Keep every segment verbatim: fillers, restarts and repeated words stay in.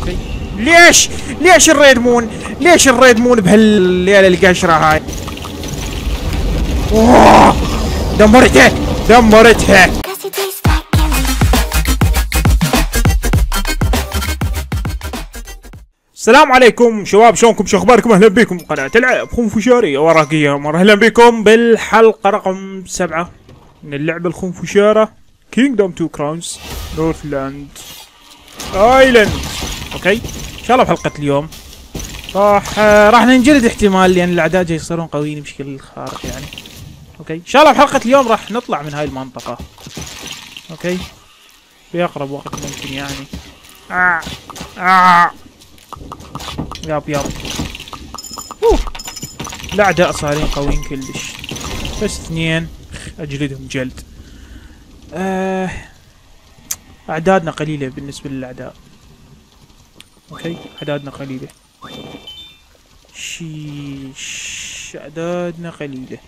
اوكي. ليش ليش الريدمون ليش الريدمون بهالليله القشره هاي؟ اوه دمرته دمرته. السلام عليكم شباب، شلونكم؟ شو اخباركم؟ اهلا بكم قناة العاب خنفشاري وراقية، مرة اهلا بكم بالحلقة رقم سبعة من اللعبة الخنفشارة Kingdom Two Crowns Northlands Islands. اوكي ان شاء الله بحلقة اليوم راح راح ننجلد احتمال، لان الاعداء جاي يصيرون قويين بشكل خارق يعني. اوكي ان شاء الله بحلقة اليوم راح نطلع من هاي المنطقة اوكي باقرب وقت ممكن يعني. آه. آه. ياب ياب اوه الاعداء صارين قويين كلش، بس اثنين اجلدهم جلد. آه. اعدادنا قليلة بالنسبة للاعداء. اوكي اعدادنا قليلة. شيش اعدادنا قليلة.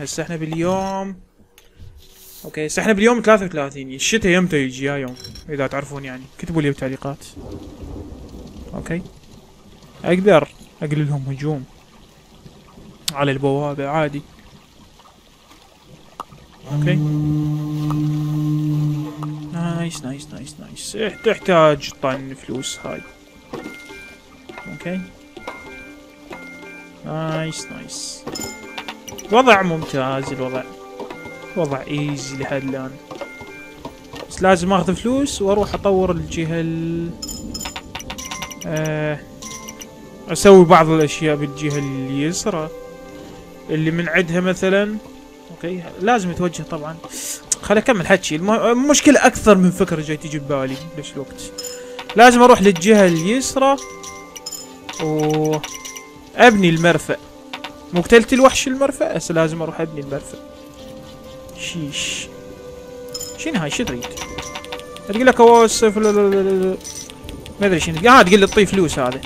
هسه احنا باليوم اوكي هسه احنا باليوم ثلاثة وثلاثين. الشتاء يمتى يجي يا يوم؟ اذا تعرفون يعني كتبوا لي بالتعليقات. اوكي اقدر اقلل لهم هجوم على البوابة عادي. اوكي نايس نايس نايس نايس. تحتاج طن فلوس هاي. اوكي نايس نايس. وضع ممتاز، الوضع وضع ايزي لحد الان، بس لازم اخذ فلوس واروح اطور الجهة ال آه اسوي بعض الاشياء بالجهة اليسرى اللي من عندها مثلا. اوكي لازم اتوجه طبعا. خليني اكمل حكي، المشكلة اكثر من فكرة جاي تجي ببالي بنفس الوقت. لازم اروح للجهة اليسرى و ابني المرفأ. مو قتلت الوحش المرفأ، هسه لازم اروح ابني المرفأ. شيش شنو هاي؟ شو تريد؟ تقول لك اوصف ما ادري شنو. اه تقول لي اعطيه فلوس. هذا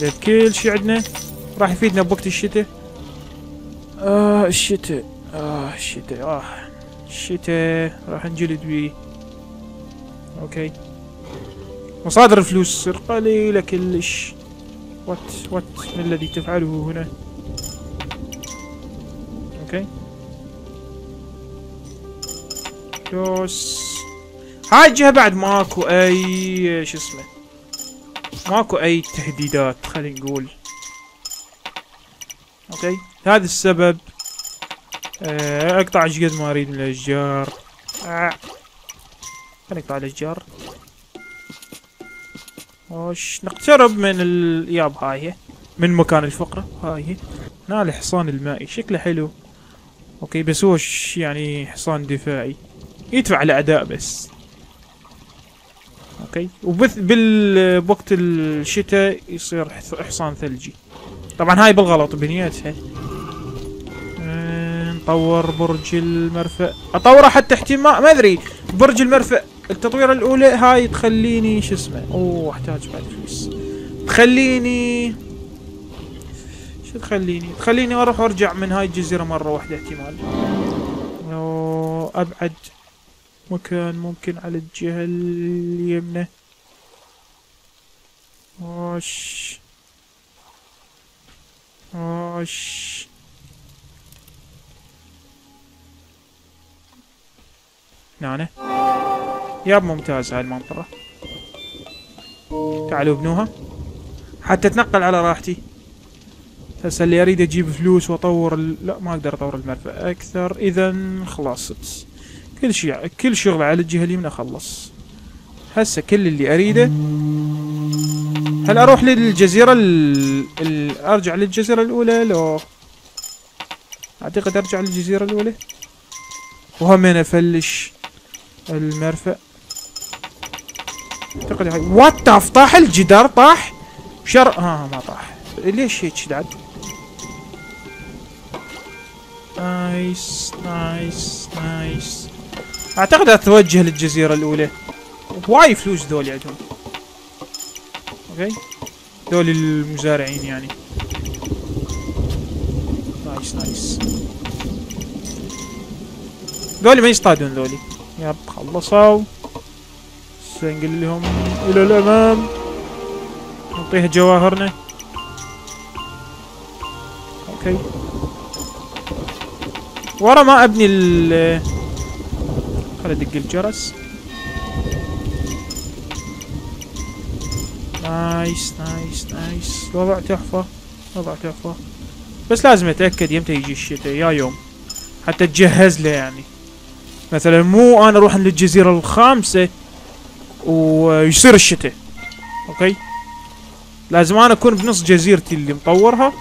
جايب كل شي عندنا راح يفيدنا بوقت الشتاء. اه الشتاء اه الشتاء اه الشتاء راح نجلد بيه. اوكي مصادر الفلوس قليلة كلش. وات وات ما الذي تفعله هنا؟ اوكي فلوس. هاي الجهة بعد ماكو اي شو اسمه، ماكو اي تهديدات خلينا نقول. اوكي هذا السبب آه اقطع ايش قد ما اريد من الاشجار. آه. خلينا نقطع الاشجار. وش نقترب من الياب هاي من مكان الفقرة. هاي هنا الحصان المائي شكله حلو. اوكي بس هو يعني حصان دفاعي يدفع الاعداء بس. اوكي وبث بال بوقت الشتاء يصير حصان ثلجي. طبعا هاي بالغلط بنيتها. نطور برج المرفأ، اطوره حتى احتمال ما ادري. برج المرفأ التطوير الاولى هاي تخليني شو اسمه. اوه احتاج بعد فلوس. تخليني شو تخليني؟ تخليني اروح وارجع من هاي الجزيرة مرة واحدة احتمال. اوه ابعد مكان ممكن على الجهة اليمنى. اوش اوش هنا ياب ممتاز. هاي المنطقة تعالوا ابنوها حتى اتنقل على راحتي. هسه اللي اريد اجيب فلوس واطور ال... لا ما اقدر اطور المرفأ اكثر. اذا خلصت كل شيء، كل شغله على الجهة اليمنى خلص. هسه كل اللي اريده هل اروح للجزيرة ال... ال... ارجع للجزيرة الاولى؟ لو اعتقد ارجع للجزيرة الاولى وهمين افلش المرفأ. اعتقد هاي وات تاف. طاح الجدار طاح شر. ها ما طاح. ليش هيك شداد؟ نايس نايس نايس. اعتقد اتوجه للجزيرة الاولى. هواي فلوس ذولي عندهم. اوكي ذولي المزارعين يعني. نايس نايس. ذولي ما يصطادون ذولي. ياب خلصوا. سنقل لهم الى الامام. نعطيه جواهرنا. اوكي ورا ما ابني ال خل ادق الجرس. نايس نايس نايس. وضع تحفة وضع تحفة، بس لازم اتأكد يمتى يجي الشتاء يا يوم حتى اتجهز له. يعني مثلا مو انا اروح للجزيرة الخامسة ويصير الشتاء. اوكي لازم انا اكون بنص جزيرتي اللي مطورها،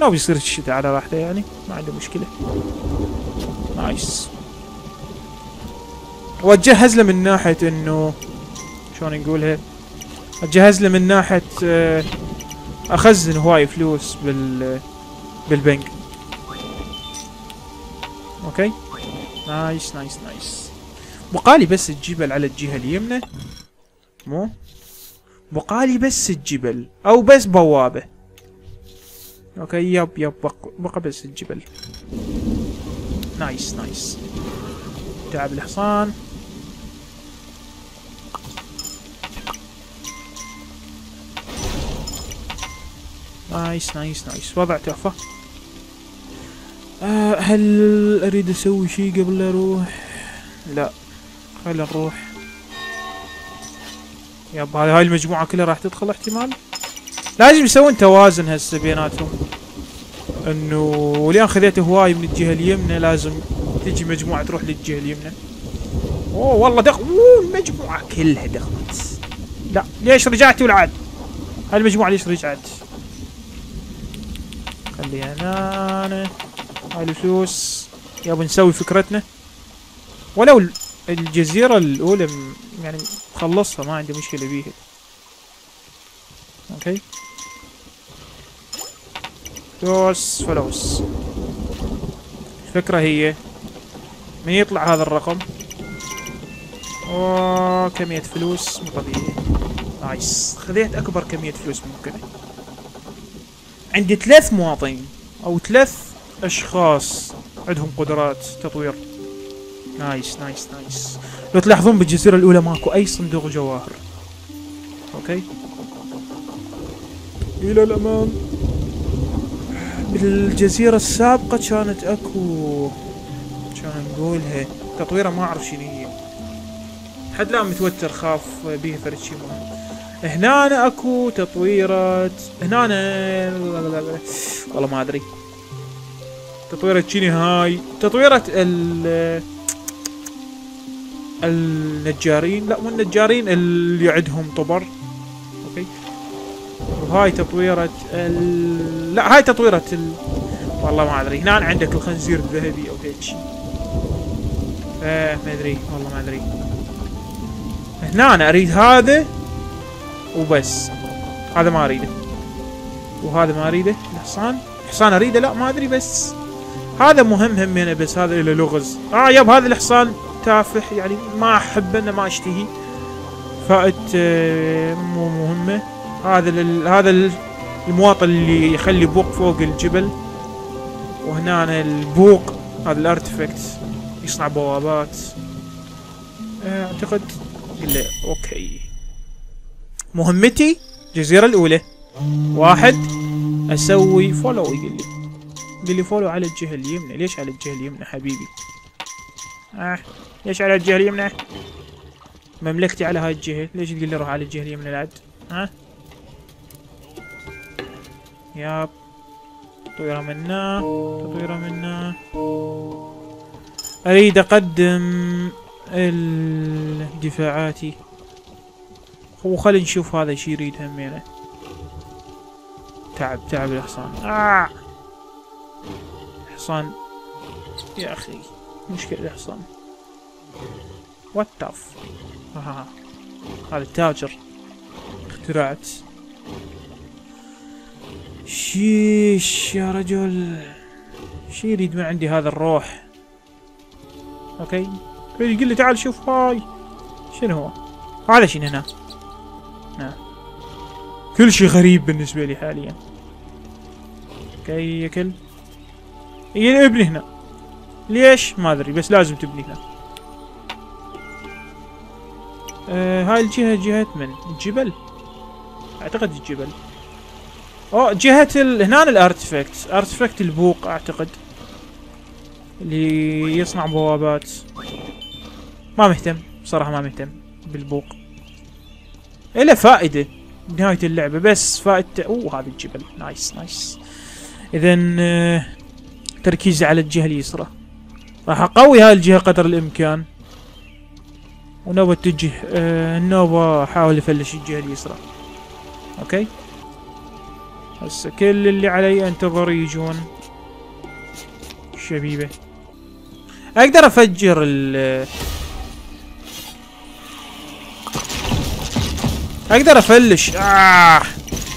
لو يصير الشتاء على راحته يعني ما عنده مشكلة. نايس. واتجهز له من ناحية انه شلون نقولها، اتجهز له من ناحية اخزن هواي فلوس بال بالبنك. اوكي نايس نايس نايس. بقالي بس تجيبل على الجهة اليمنى، مو بقالي بس الجبل او بس بوابة. اوكي يب يب بق... بقى بس الجبل. نايس نايس. تعب الحصان. نايس نايس نايس. وضع تحفة. أه هل اريد اسوي شي قبل اروح؟ لا خلينا نروح. يب هاي المجموعة كلها راح تدخل احتمال. لازم يسوون توازن هسه بيناتهم، انه ولين خذيت هواي من الجهة اليمنى لازم تجي مجموعة تروح للجهة اليمنى. اوه والله دخل. اوه المجموعة كلها دخلت. لا ليش رجعت والعاد؟ هاي المجموعة ليش رجعت؟ خليها هنا. هاي الفلوس يابا نسوي فكرتنا. ولو الجزيرة الأولى يعني مخلصها ما عندي مشكلة بيها. اوكي فلوس فلوس. الفكرة هي من يطلع هذا الرقم اوه كمية فلوس مو طبيعية. نايس خذيت أكبر كمية فلوس ممكنة. عندي ثلاث مواطنين أو ثلاث أشخاص عندهم قدرات تطوير. نايس نايس نايس. لو تلاحظون بالجزيرة الأولى ماكو أي صندوق جواهر. اوكي إلى الأمام. بالجزيرة السابقة كانت اكو شلون نقولها تطويرة ما أعرف شنو هي، حد الآن متوتر خاف بيه فرد شي مهم. هنا اكو تطويرة هنا والله ما أدري تطويرة شنو هاي، تطويرة ال النجارين، لا مو النجارين اللي عندهم طبر. اوكي وهاي تطويرة ال... لا هاي تطويرة ال... والله ما ادري. هنا عندك الخنزير الذهبي او هيك شيء فما ادري والله ما ادري. هنا أنا اريد هذا وبس، هذا ما اريده وهذا ما اريده. الحصان الحصان اريده لا ما ادري، بس هذا مهم همينه بس هذا له لغز. اه يب هذا الحصان تافه يعني ما احبه انه ما اشتهي فات مو مهمه. هذا لل... هذا المواطن اللي يخلي بوق فوق الجبل. وهنا البوق هذا الارتفكت يصنع بوابات اعتقد. قل اوكي مهمتي الجزيرة الاولى واحد اسوي فولو. يقول لي قل لي فولو على الجهة اليمنى. ليش على الجهة اليمنى حبيبي؟ آه ليش على الجهة اليمنى؟ مملكتي على هاي الجهة، ليش تقول لي روح على الجهة اليمنى العد؟ ها؟ ياب تطويرة منا تطويرة منا. أريد أقدم دفاعاتي وخلي نشوف هذا شي يريد همينه. تعب تعب الحصان. آه حصان يا أخي مشكلة الحصان. وات تاف. هذا التاجر اخترعت. شيش يا رجل شي يريد من عندي هذا الروح. اوكي يقول لي تعال شوف هاي شنو هو هذا شنو هنا. نعم كل شي غريب بالنسبة لي حاليا. اوكي ياكل يا ابني هنا ليش ما ادري، بس لازم تبني هنا. آه هاي الجهة جهة من الجبل اعتقد الجبل. اوه جهة ال... هنا الارتفكت، ارتفكت البوق اعتقد اللي يصنع بوابات. ما مهتم بصراحة، ما مهتم بالبوق. إله فائدة بنهاية اللعبة بس فائدته. اوه هذا الجبل نايس نايس. اذا تركيزي على الجهة اليسرى، راح اقوي هاي الجهة قدر الامكان. ونوبة تجي آه النوبة احاول افلش الجهة اليسرى. اوكي هسه كل اللي علي انتظر يجون شبيبة. اقدر افجر ال اقدر افلش آه.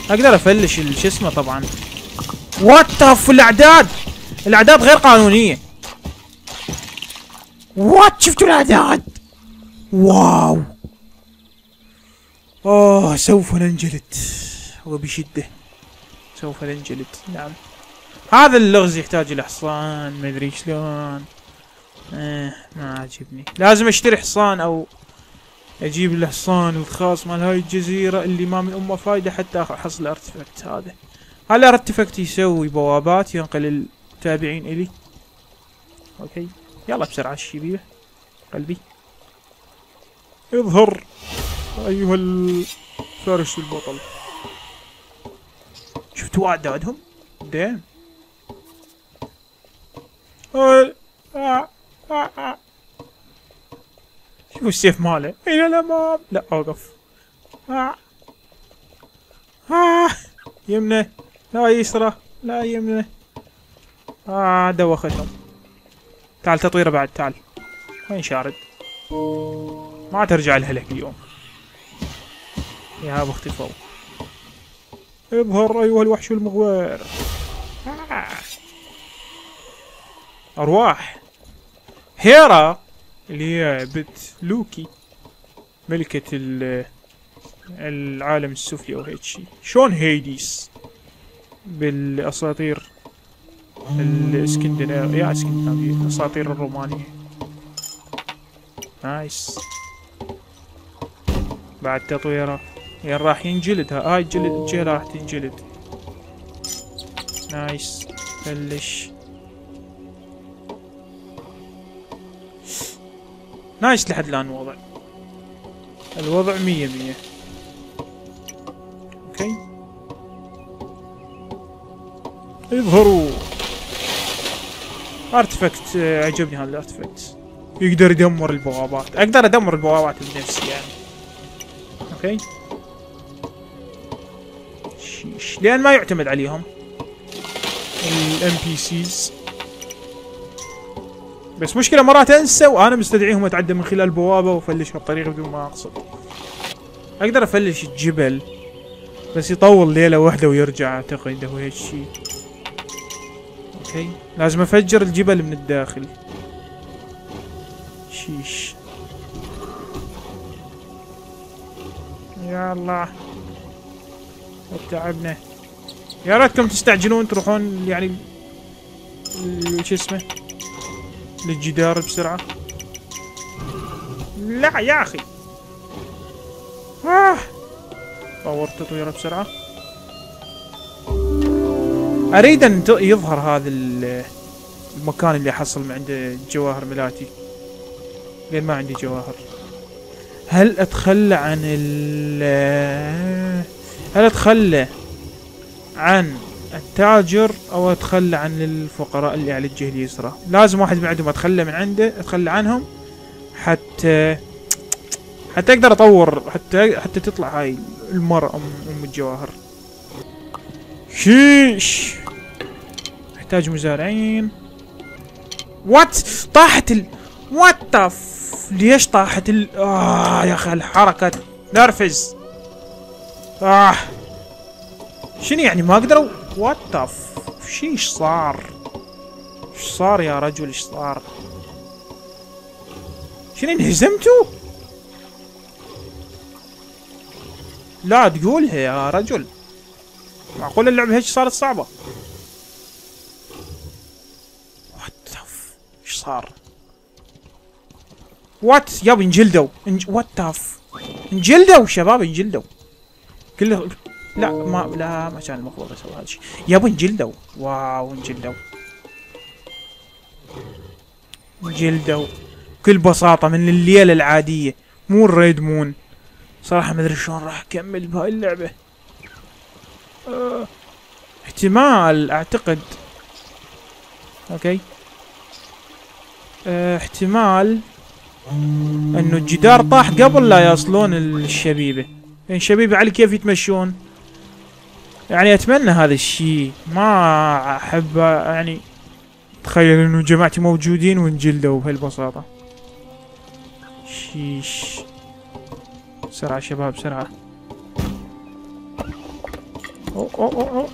اقدر افلش شو اسمه طبعا. وات الاعداد، الاعداد غير قانونية. وات شفتوا الاعداد؟ واو اوه سوف ننجلد وبشدة، سوف ننجلد. نعم هذا اللغز يحتاج الى حصان، ما ادري شلون. اه ما عاجبني، لازم اشتري حصان او اجيب الحصان الخاص مال هاي الجزيرة اللي ما من امه فايدة حتى احصل الارتفكت هذا. هل الارتفكت يسوي بوابات ينقل التابعين الي؟ اوكي يلا بسرعة الشبيبة قلبي. اظهر ايها الفارس البطل. شفتوا اعدادهم؟ دام شوفوا السيف ماله الى الامام. لا اوقف يمنى لا يسرى لا يمنى. اه دوختهم. تعال تطويره بعد، تعال وين شارد؟ ما ترجع الهلك اليوم يا ابو اختفوا. اظهر ايها الوحش المغوار. آه. ارواح هيرا اللي هي بنت لوكي ملكة العالم السفلي او هيك شي، شلون هيديس بالاساطير الاسكندنافية، يا اسكندنافية الاساطير الرومانية. نايس بعد تطويره. يعني راح ينجلد هاي الجلد، الجهة راح تنجلد. نايس بلش. نايس لحد الان الوضع، الوضع مية مية. اوكي يظهروا ارتفكت. عجبني هذا الارتفكت، يقدر يدمر البوابات. اقدر ادمر البوابات بنفسي يعني. اوكي شيش لان ما يعتمد عليهم الام بي سيز، بس مشكلة مرات انسى وانا مستدعيهم اتعدى من خلال بوابة وافلشها بطريقة بدون ما اقصد. اقدر افلش الجبل بس يطول ليلة واحدة ويرجع اعتقد او هيك شي. اوكي لازم افجر الجبل من الداخل. شيش يا الله تعبنا. يا ريتكم تستعجلون تروحون يعني شو اسمه للجدار بسرعة. لا يا اخي آه. طورت تطويره بسرعة. اريد ان يظهر هذا المكان اللي احصل عنده الجواهر ملاتي لان ما عندي جواهر. هل اتخلى عن ال هل اتخلى عن التاجر او اتخلى عن الفقراء اللي على الجهة اليسرى؟ لازم واحد من عندهم اتخلى من عنده، اتخلى عنهم حتى حتى اقدر اطور حتى حتى تطلع هاي المرأة ام الجواهر. شيش احتاج مزارعين. وات طاحت ال وات ليش طاحت ال اه يا اخي الحركة نرفز. اه شنو يعني ما اقدروا؟ وات ذا شيش صار؟ ايش صار يا رجل ايش صار؟ شنو انهزمتوا؟ لا تقولها يا رجل، معقول اللعبة هيك صارت صعبة؟ وات ذا ايش صار؟ وات يابا انجلدوا، وات ذا انجلدوا شباب انجلدوا كله لا ما لا ما كان المفروض اسوي هذا الشيء. يابا انجلدوا، واو انجلدوا. انجلدوا بكل بساطة من الليلة العادية، مو الريد مون. صراحة ما ادري شلون راح اكمل بهاي اللعبة. اه احتمال اعتقد اوكي اه احتمال انه الجدار طاح قبل لا يصلون الشبيبة. الشبيبة على كيف يتمشون يعني. اتمنى هذا الشيء، ما احب يعني تخيل انه جماعتي موجودين وانجلدوا بهالبساطة. شيش بسرعة شباب بسرعة. أو أو أو أو.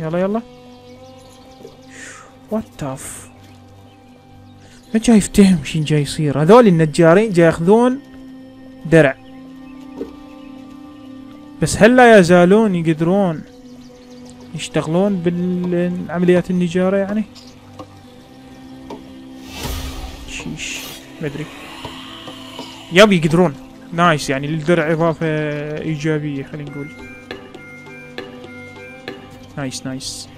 يلا يلا. وات اف. ما جاي يفتهم شين جاي يصير. هذول النجارين جاي ياخذون درع. بس هل لا يزالون يقدرون يشتغلون بالعمليات النجارة يعني؟ شيش ما ادري. يب يقدرون. نايس يعني للدرع اضافة ايجابية خلينا نقول. نايس نايس.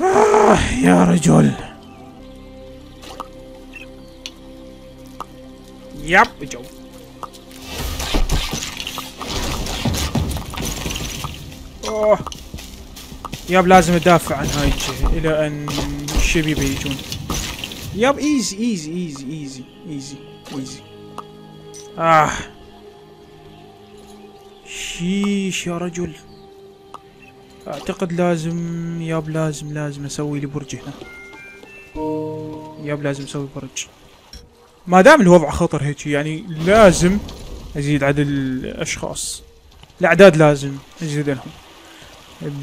آه يا رجل. يب جو. اوه. يب لازم ادافع عن هاي الشيء الى ان الشبيبة يجون. يب ايزي ايزي ايزي ايزي ايزي ايزي. آه شيش يا رجل. أعتقد لازم ياب لازم لازم أسوي لي برج هنا. ياب لازم أسوي برج. ما دام الوضع خطر هيك يعني لازم أزيد عدد الأشخاص. الأعداد لازم أزيد لهم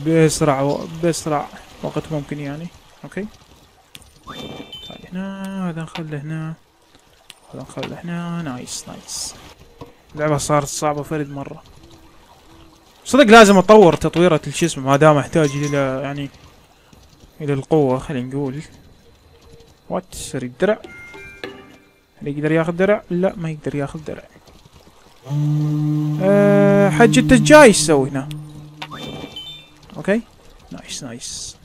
بأسرع و... بأسرع وقت ممكن يعني. أوكي. هذا هنا، هذا نخله هنا. نخلي احنا نايس نايس. اللعبة صارت صعبة فرد مرة. صدق لازم اطور تطويرة شو اسمه ما دام احتاج الى يعني الى القوة خلينا نقول. وات سري الدرع. هل يقدر ياخذ درع؟ لا ما يقدر ياخذ درع. أه حج انت جاي تسوي هنا. اوكي نايس نايس.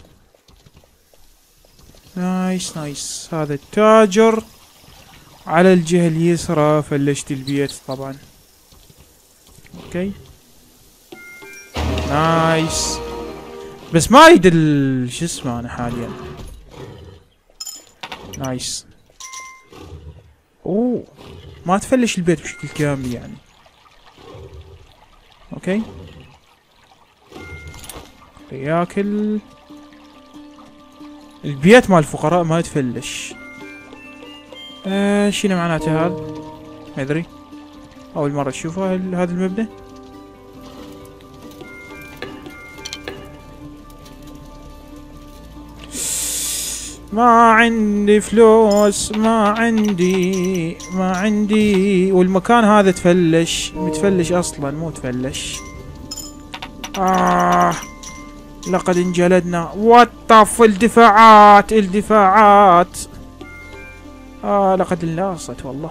نايس نايس. هذا التاجر على الجهة اليسرى. فلشت البيت طبعا. اوكي نايس. بس ما اريد شو اسمه انا حاليا. نايس. اوه ما تفلش البيت بشكل كامل يعني. اوكي ياكل البيت مال الفقراء ما يتفلش. آه شنو معناته هذا؟ ما ادري. اول مرة اشوفه هذا المبنى. ما عندي فلوس ما عندي ما عندي. والمكان هذا تفلش متفلش اصلا مو تفلش. آه لقد انجلدنا. وطف الدفاعات الدفاعات. آه لقد انلاصت والله.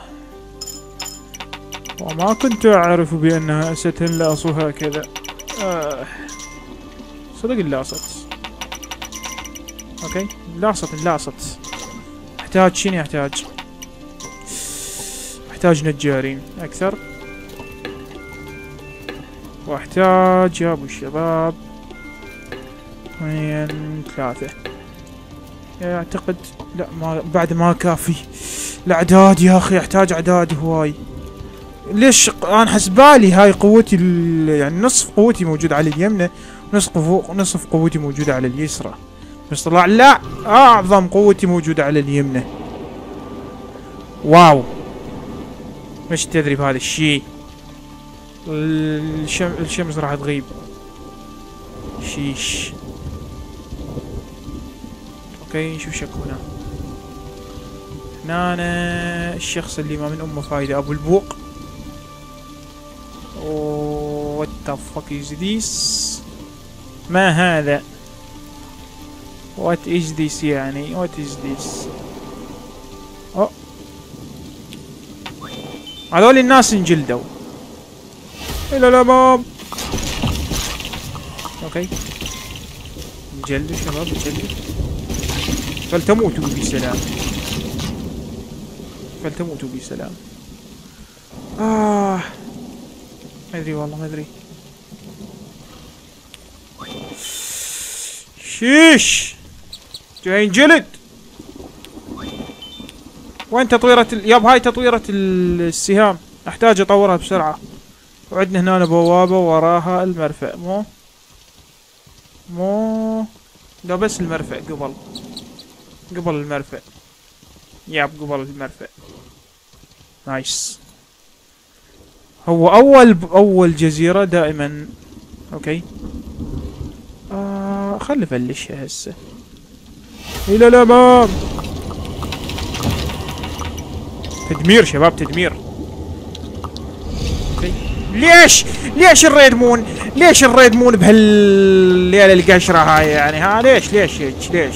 وما كنت أعرف بأنها ستنلاص هكذا. آه صدق انلاصت. أوكي انلاصت انلاصت. أحتاج شنو أحتاج؟ أحتاج نجارين أكثر. وأحتاج يا أبو الشباب اثنين ثلاثة أعتقد. لا ما بعد ما كافي الاعداد يا اخي. احتاج اعداد هواي. ليش انا حسبالي هاي قوتي ال... يعني نصف قوتي موجود على اليمنى ونصف قو... نصف قوتي موجوده على اليسرى. بس طلع لا اعظم قوتي موجوده على اليمنى. واو مش تدري بهذا الشيء. الشم... الشمس راح تغيب. شيش. اوكي نشوف شكو هنا. هنا الشخص اللي ما من امه فايده ابو البوق. اووووو وات ذا فك از ذيس؟ ما هذا؟ وات از ذيس يعني؟ وات از ذيس؟ اوه هذول الناس انجلدوا. الى الامام. اوكي. انجلدوا شباب انجلدوا. فلتموتوا بسلام. فلتموتوا بسلام. آه. ما ادري والله ما ادري. شيش. جاي انجلد. وين تطويرة ال... ياب هاي تطويرة السهام، احتاج اطورها بسرعة. وعندنا هنا بوابة وراها المرفأ، مو مو ده بس المرفأ قبل قبل المرفأ. ياب قبل المرفأ. نايس. هو اول اول جزيرة دائما. اوكي. آه خلي افلشها هسه. الى الامام. تدمير شباب تدمير. ليش؟ ليش الريد مون؟ ليش الريد مون بهالليله القشره هاي يعني؟ ها ليش ليش ليش؟ ليش؟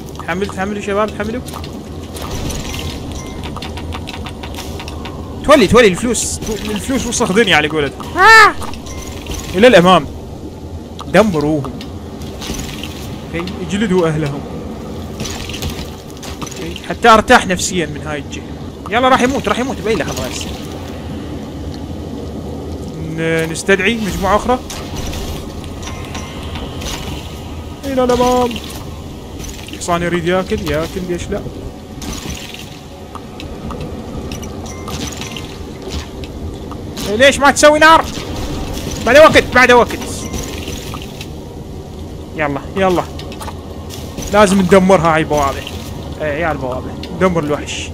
تحمل تحملوا شباب تحملوا. تولي تولي الفلوس الفلوس وسخدني على قولتهم. آه! الى الامام. دمروهم. اجلدوا اهلهم. حتى ارتاح نفسيا من هاي الجهه. يلا راح يموت راح يموت باي لحظه هسه. نستدعي مجموعه اخرى. الى الامام. الحصان يريد ياكل ياكل ليش لا؟ ليش ما تسوي نار؟ بعد وقت بعد وقت. يلا يلا. لازم ندمرها هاي البوابه. عيال بوابه دمر الوحش.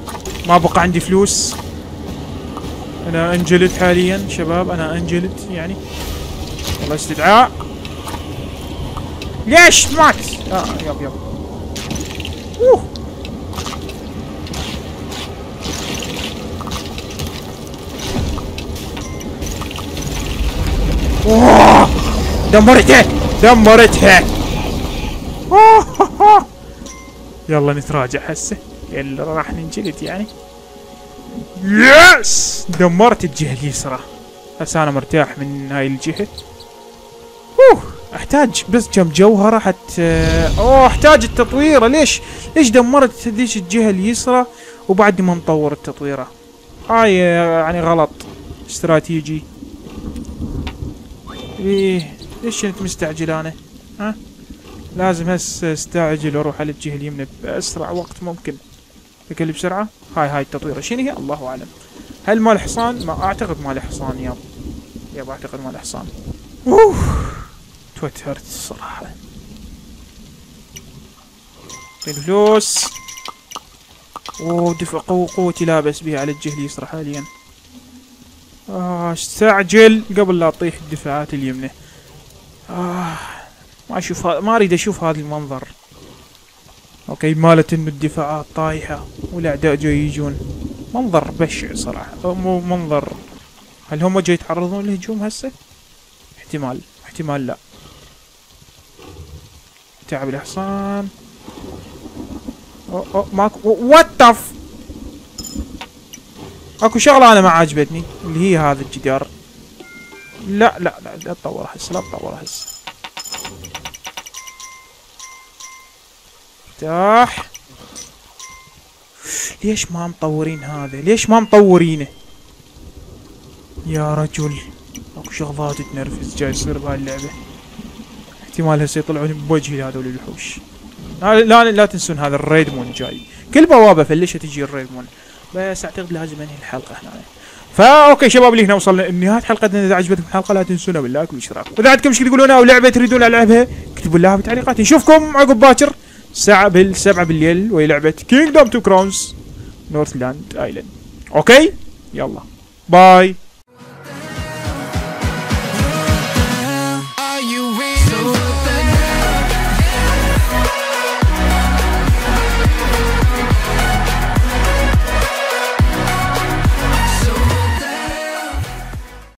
ما بقى عندي فلوس. انا انجلد حاليا شباب انا انجلد يعني. والله استدعاء. ليش مات؟ اه يب يب. اوه اوه دمرته دمرته. اوه يلا نتراجع هسه يلا راح ننجلد يعني. يس دمرت الجهه اليسرى هسه انا مرتاح من هاي الجهه. اوه احتاج بس كم جوهره حتى. اوه احتاج التطويره. ليش ليش دمرت ذيش الجهه اليسرى وبعد ما نطور التطويره؟ هاي يعني غلط استراتيجي. ايه ليش انت مستعجل انا؟ ها؟ لازم هسه استعجل واروح على الجهه اليمنى باسرع وقت ممكن. بكل بسرعه. هاي هاي التطويره شنو هي؟ الله اعلم. هل مال حصان؟ ما اعتقد مال حصان. ياب ياب اعتقد مال حصان. اوه توترت الصراحه. الفلوس. اوه دفع قوه قوتي لا باس بها على الجهه اليسرى حاليا. اه استعجل قبل لا تطيح الدفاعات اليمنى. اه ما اشوف ما اريد اشوف هذا المنظر. اوكي مالت انه الدفاعات طايحه والاعداء جاي يجون. منظر بشع صراحه. مو منظر. هل هم جاي يتعرضون للهجوم هسه؟ احتمال احتمال لا. تعب الحصان. او او ماكو وات ذا ف. اكو شغله انا ما عجبتني اللي هي هذا الجدار. لا لا لا لا تطور هسه لا تطور هسه. افتح. ليش ما مطورين هذا؟ ليش ما مطورينه؟ يا رجل اكو شغلات تنرفز جاي يصير بهاي اللعبة. احتمال هسه يطلعون بوجهي هذول الوحوش. لا لا لا تنسون هذا الريد مون جاي. كل بوابة فلشها تجي الريد مون. بس اعتقد لازم انهي الحلقة هنا. فا اوكي شباب اللي هنا وصلنا لنهايه حلقتنا. اذا عجبتكم الحلقه لا تنسونا باللايك والاشتراك، واذا عندكم شي تقولونه او لعبه تريدون العبها اكتبوا لها بالتعليقات. نشوفكم عقب باكر الساعه بالسبعة بالليل وهي لعبه كينجدم تو كراونز نورثلاند ايلاند. اوكي يلا. باي.